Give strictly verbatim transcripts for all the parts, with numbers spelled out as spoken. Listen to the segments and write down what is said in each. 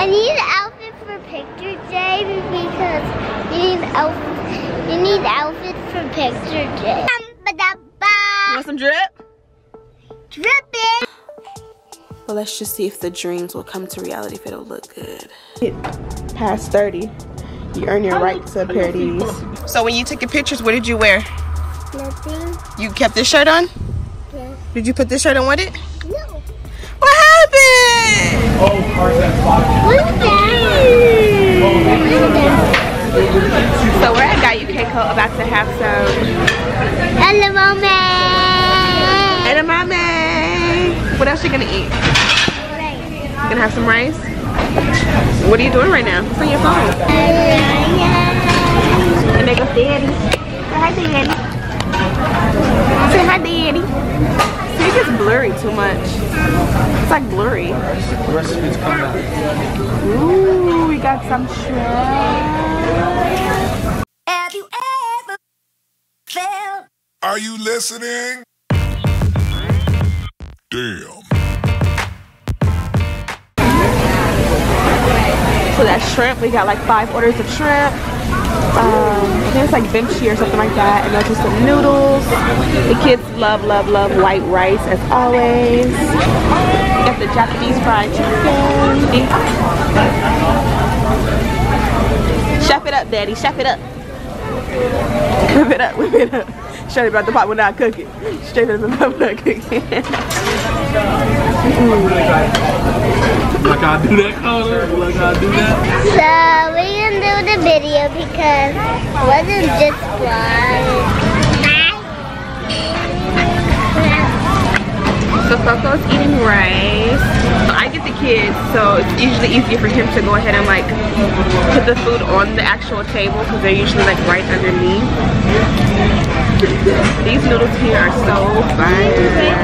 I need an outfit for picture day because you need outfit. You need outfits for picture day. You want some drip? Dripping. Well, let's just see if the dreams will come to reality. If it'll look good. It past thirty. You earn your right to a pair of these. So when you took your pictures, what did you wear? Nothing. You kept this shirt on? Yes. Did you put this shirt on with it? No. What happened? Oh, cars that blocked. Look at that. So we're at Gyu Kaku, about to have some edamame. Edamame. What else are you gonna eat? Rice. You gonna have some rice? What are you doing right now? What's on your phone? And they go daddy. Hi daddy. Say hi daddy. See, it gets blurry too much. It's like blurry. Ooh, we got some shrimp. Have you ever felt? Are you listening? Damn. So that shrimp, we got like five orders of shrimp. Um, I think it's like benchi or something like that. And also some noodles. The kids love, love, love white rice as always. We got the Japanese fried chicken. Chef it up, daddy. Chef it up. Whip it up, whip it up. Straight about the pot when I cook it. Straight about the pot when I cook it. Like I do that color, like I do that. So we didn't do the video because it wasn't just one. So Coco's eating rice. So I get the kids, so it's usually easier for him to go ahead and like put the food on the actual table because they're usually like right underneath. These noodles here are so fire.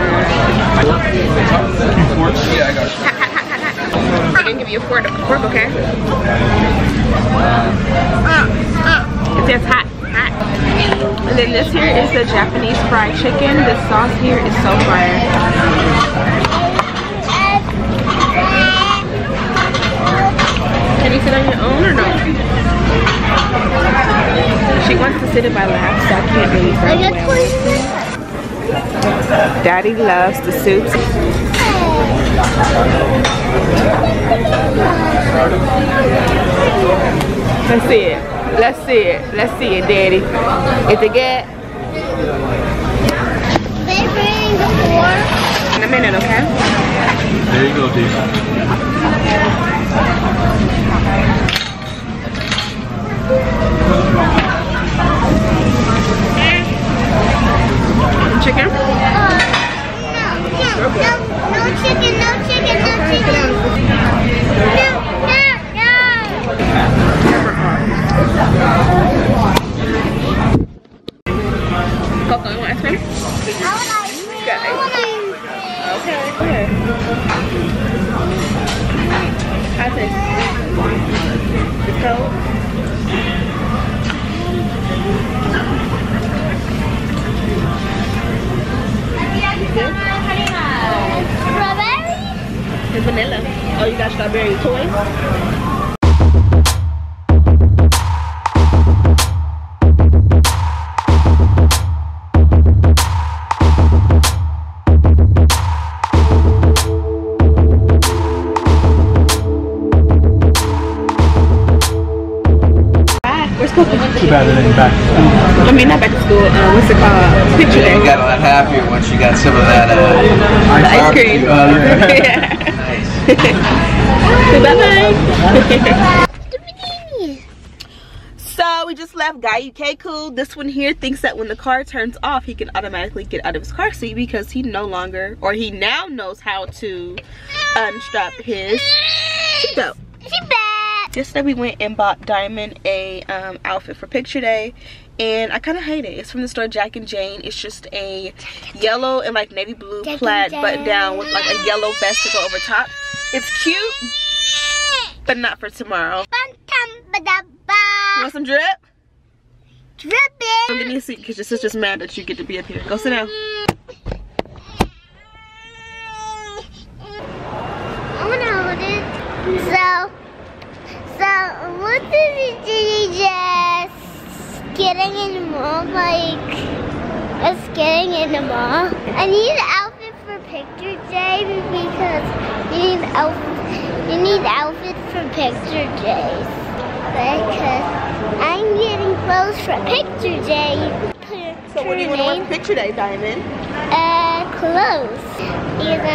I'm gonna give you a fork, fork okay? Uh, it says hot, hot. And then this here is the Japanese fried chicken. The sauce here is so fire. Can you sit on your own or no? She wants to sit in my lap, so I can't really sit. Daddy loves the soups. Let's see it. Let's see it. Let's see it, Daddy. It's a get. They bring the fork. In a minute, okay? There you go, Daddy. Chicken? Uh, no, no, no. No chicken, no chicken, no chicken. No, no, no. Coco, you want ice cream? I want ice cream. Got ice cream. Okay. Okay. How's it? It's cold? Good? Strawberry? And vanilla. Oh, you got strawberry toys? We're supposed to be back to school. I mean, not back to school. Uh, what's it called? Picture day. You got a lot happier once you got some of that uh, the ice cream. Yeah. Nice. So bye bye. So we just left Gyu Kaku. This one here thinks that when the car turns off, he can automatically get out of his car seat because he no longer, or he now knows how to unstrap his seatbelt. Yesterday we went and bought Diamond a um, outfit for picture day. And I kind of hate it. It's from the store Jack and Jane. It's just a yellow and like navy blue Jack plaid button down with like a yellow vest to go over top. It's cute, but not for tomorrow. You want some drip? Dripping. Come give me a seat because your sister's mad that you get to be up here. Go sit down. I'm gonna hold it. So. what is it? Just getting in the mall, like just getting in the mall. I need an outfit for picture day because you need outfit. You need outfits for picture days because I'm getting clothes for picture day. Picture so what do you want to wear for picture day, Diamond? Uh, clothes. Because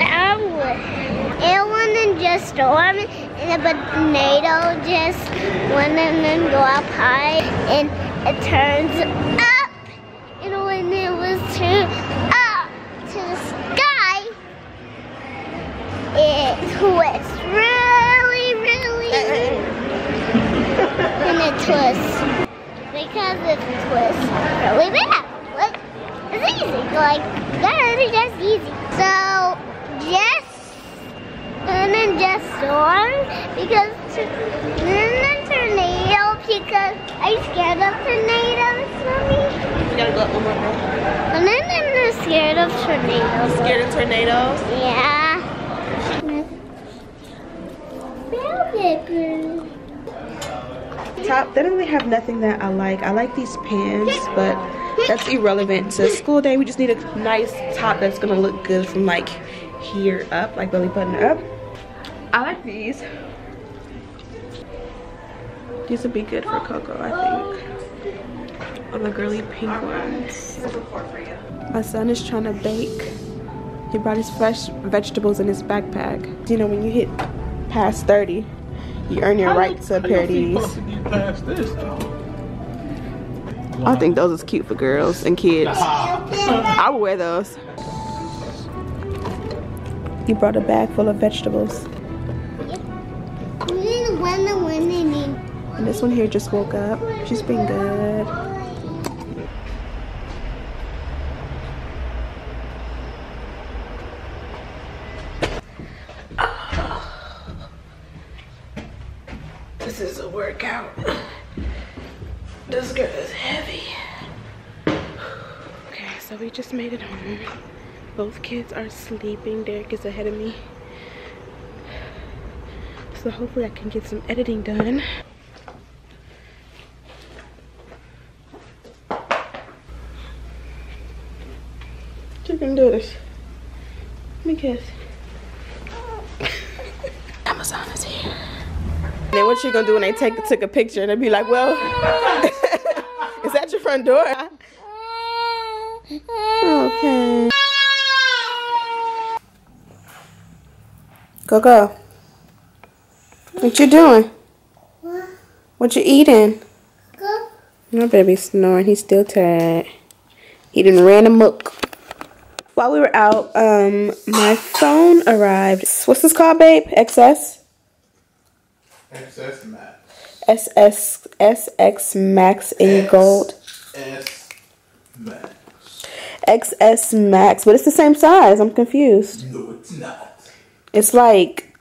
I'm gonna do and one and just storm and a tornado just one and then go up high and it turns up and when it was turned up to the sky it twists really really and it twists because it twists really bad. Look, it's easy, like that is just easy. So just and then just storm because and then tornado because I'm scared of tornadoes, mommy. You gotta go up one more time. And then I'm scared of tornadoes. You're scared of tornadoes? Yeah. Top. They don't really have nothing that I like. I like these pants, but that's irrelevant to school day. We just need a nice top that's gonna look good from like here up, like belly button up. I like these. These would be good for Coco, I think. Or the girly pink ones. My son is trying to bake. He brought his fresh vegetables in his backpack. You know, when you hit past thirty, you earn your right to a pair of these. I think those is cute for girls and kids. I would wear those. You brought a bag full of vegetables. And this one here just woke up. She's been good. Oh. This is a workout. This girl is heavy. Okay, so we just made it home. Both kids are sleeping. Derek is ahead of me. So hopefully I can get some editing done. You can do this. Let me kiss. Amazon is here. And then what you gonna do when they take took a picture and they be like, well, is that your front door? Okay. Coco, what you doing? What? What you eating? Go. My baby's snoring. He's still tired. He done ran amok. While we were out, um, my phone arrived. What's this called, babe? X S? X S Max. S S, S X Max in gold. X S Max. X S Max, but it's the same size. I'm confused. No, it's not. It's like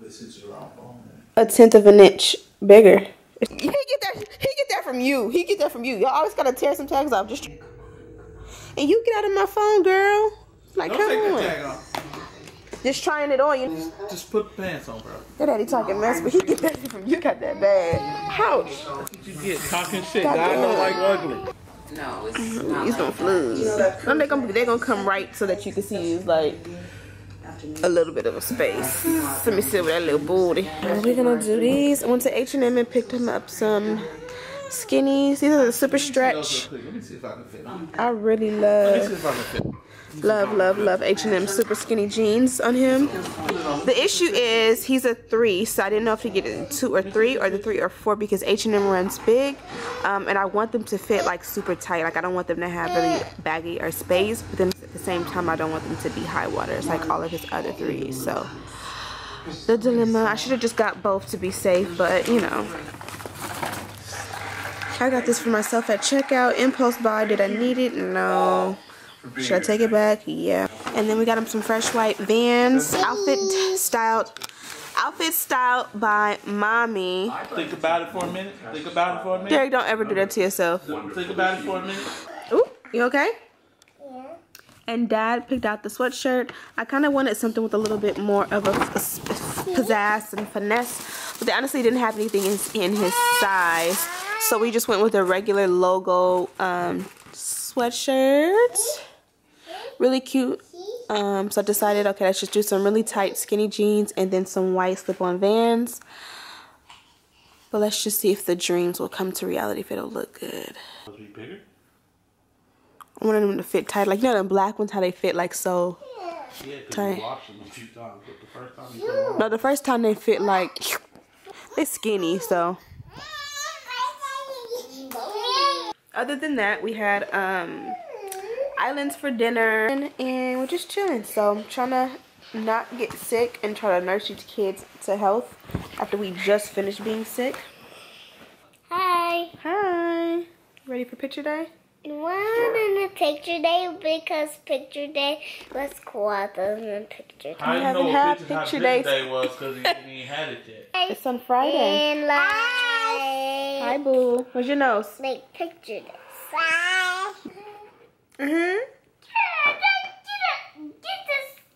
this is your own phone, a tenth of an inch bigger. He get that. He get that from you. He get that from you. Y'all always gotta tear some tags off. Just and you get out of my phone, girl. Like don't come take on. The tag off. Just trying it on. You just, just put the pants on, bro. That daddy talking mess, but he get that from you. Got that bad. Ouch. What you get talking shit. God don't like ugly. No, it's mm -hmm. not. He's gonna flush. They gonna they gonna come right so that you can see he's like. A little bit of a space. Let me see with that little booty. We're gonna do these. I went to H and M and picked him up some skinnies. These are the super stretch. I really love, love, love, love H and M super skinny jeans on him. The issue is he's a three, so I didn't know if he get it in two or three or the three or four because H and M runs big, um, and I want them to fit like super tight. Like I don't want them to have really baggy or space, but then at the same time I don't want them to be high waters like all of his other threes. So the dilemma. I should have just got both to be safe, but you know. I got this for myself at checkout. Impulse buy. Did I need it? No. Should I take it back? Yeah. And then we got him some fresh white Vans. Outfit styled. Outfit styled by mommy. Think about it for a minute. Think about it for a minute. Derek, don't ever do that to yourself. Think about it for a minute. Ooh, you okay? And dad picked out the sweatshirt. I kind of wanted something with a little bit more of a pizzazz and finesse, but they honestly didn't have anything in, in his size, so we just went with a regular logo um, sweatshirt. Really cute. Um, so I decided, okay, let's just do some really tight skinny jeans and then some white slip-on Vans. But let's just see if the dreams will come to reality, if it'll look good. Be bigger? I wanted them to fit tight. Like, you know, the black ones, how they fit, like, so yeah, tight. You washed them a few times, but the first time you put them no, the first time they fit, like, they're skinny, so. Other than that, we had, um... Islands for dinner, and we're just chilling. So I'm trying to not get sick and try to nurse these kids to health after we just finished being sick. Hi. Hi. Ready for picture day? We're in picture day because picture day was cool. Other than picture day, I we haven't know had picture, picture day. day was because we didn't even had it yet. It's on Friday. And like, hi, boo. What's your nose? Like picture day. Mm-hmm.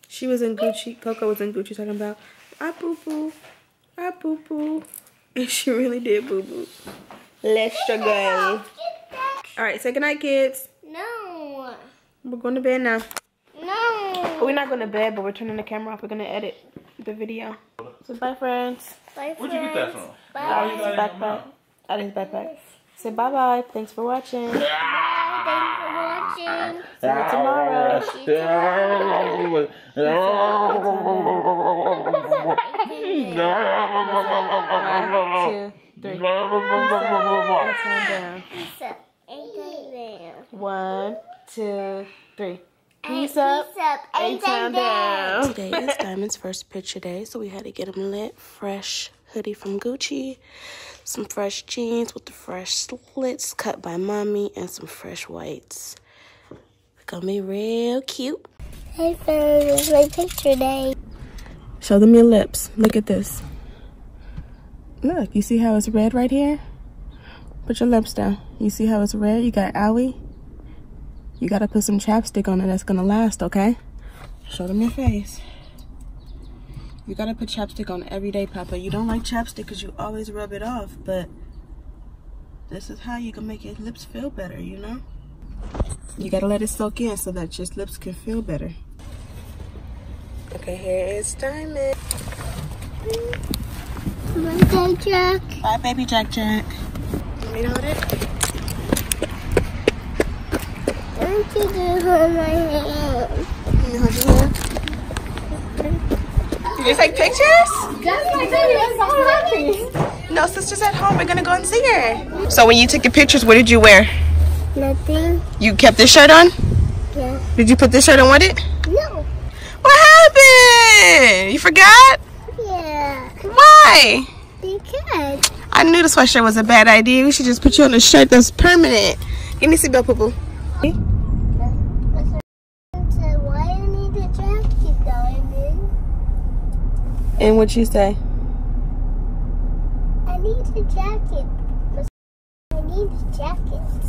She was in Gucci. Coco was in Gucci talking about, I boo-boo, I boo-boo. And she really did boo-boo. Let's go. Alright, say goodnight, kids. No. We're going to bed now. No. We're not going to bed, but we're turning the camera off. We're going to edit the video. So bye, friends. Bye, friends. Where'd you get that from? Bye. Out of his backpack. Say bye-bye. Thanks for watching. Bye. See you tomorrow. One, two, three. One, two, three. Peace up, eight times down. Today is Diamond's first picture day, so we had to get him lit. Fresh hoodie from Gucci, some fresh jeans with the fresh slits cut by mommy, and some fresh whites. Gonna be real cute. Hey friends, it's my picture day. Show them your lips. Look at this. Look, you see how it's red right here? Put your lips down. You see how it's red? You got owie. You gotta put some chapstick on it that's gonna last, okay? Show them your face. You gotta put chapstick on every day, Papa. You don't like chapstick because you always rub it off, but this is how you can make your lips feel better, you know? You gotta let it soak in so that your lips can feel better. Okay, here is Diamond. Bye, Jack. Bye, baby Jack Jack. Let me hold it. Don't you just hold my hand? Can you hold your hand? You just take pictures? That's my baby. That's all happy. No, sister's at home. We're gonna go and see her. So when you took the pictures, what did you wear? Nothing. You kept this shirt on? Yeah. Did you put this shirt on with it? No. What happened? You forgot? Yeah. Why? Because. I knew the sweatshirt was a bad idea. We should just put you on a shirt that's permanent. Give me a seatbelt, Poo Poo. Why do you need the jacket, Diamond? And what'd you say? I need the jacket. I need the jacket.